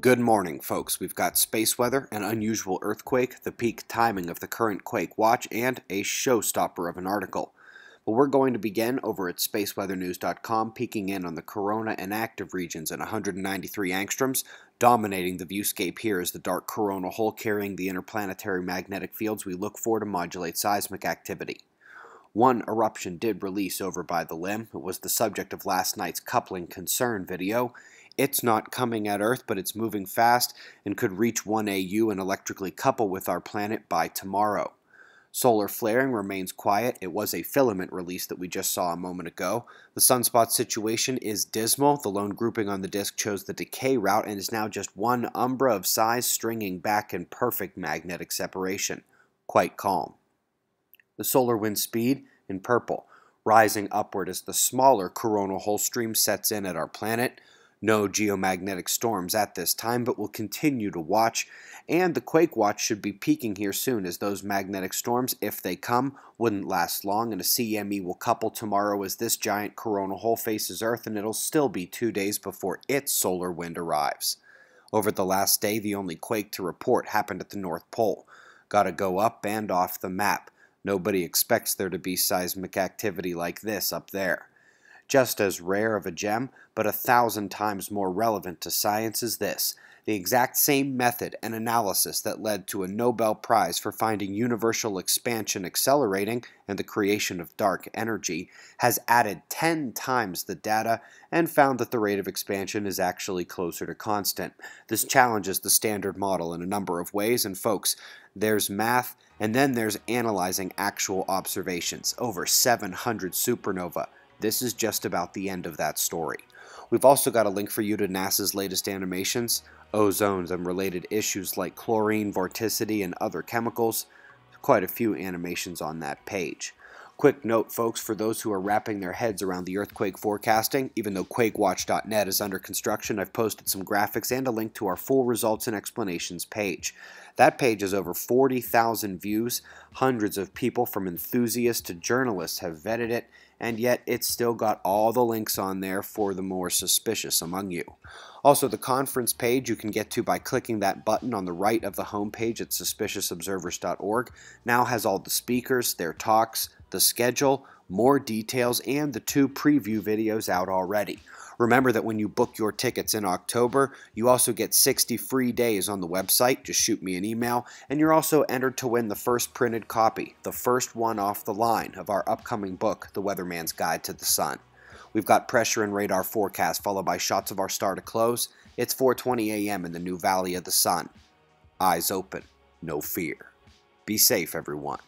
Good morning, folks. We've got space weather, an unusual earthquake, the peak timing of the current quake watch, and a showstopper of an article. But we're going to begin over at spaceweathernews.com, peeking in on the corona and active regions at 193 angstroms. Dominating the viewscape here is the dark corona hole carrying the interplanetary magnetic fields we look for to modulate seismic activity. One eruption did release over by the limb. It was the subject of last night's coupling concern video. It's not coming at Earth, but it's moving fast and could reach 1 AU and electrically couple with our planet by tomorrow. Solar flaring remains quiet. It was a filament release that we just saw a moment ago. The sunspot situation is dismal. The lone grouping on the disk chose the decay route and is now just one umbra of size stringing back in perfect magnetic separation. Quite calm. The solar wind speed in purple, rising upward as the smaller coronal hole stream sets in at our planet. No geomagnetic storms at this time, but we'll continue to watch, and the quake watch should be peaking here soon as those magnetic storms, if they come, wouldn't last long, and a CME will couple tomorrow as this giant coronal hole faces Earth, and it'll still be 2 days before its solar wind arrives. Over the last day, the only quake to report happened at the North Pole. Gotta go up and off the map. Nobody expects there to be seismic activity like this up there. Just as rare of a gem, but 1,000 times more relevant to science is this: the exact same method and analysis that led to a Nobel Prize for finding universal expansion accelerating and the creation of dark energy has added 10 times the data and found that the rate of expansion is actually closer to constant. This challenges the standard model in a number of ways, and folks, there's math, and then there's analyzing actual observations. Over 700 supernovae. This is just about the end of that story. We've also got a link for you to NASA's latest animations, ozones and related issues like chlorine, vorticity, and other chemicals. Quite a few animations on that page. Quick note, folks, for those who are wrapping their heads around the earthquake forecasting, even though QuakeWatch.net is under construction, I've posted some graphics and a link to our full results and explanations page. That page has over 40,000 views. Hundreds of people, from enthusiasts to journalists, have vetted it, and yet it's still got all the links on there for the more suspicious among you. Also, the conference page you can get to by clicking that button on the right of the homepage at suspiciousobservers.org. Now has all the speakers, their talks, the schedule, more details, and the 2 preview videos out already. Remember that when you book your tickets in October, you also get 60 free days on the website. Just shoot me an email. And you're also entered to win the first printed copy, the first one off the line, of our upcoming book, The Weatherman's Guide to the Sun. We've got pressure and radar forecast, followed by shots of our star to close. It's 4:20 a.m. in the new Valley of the Sun. Eyes open, no fear. Be safe, everyone.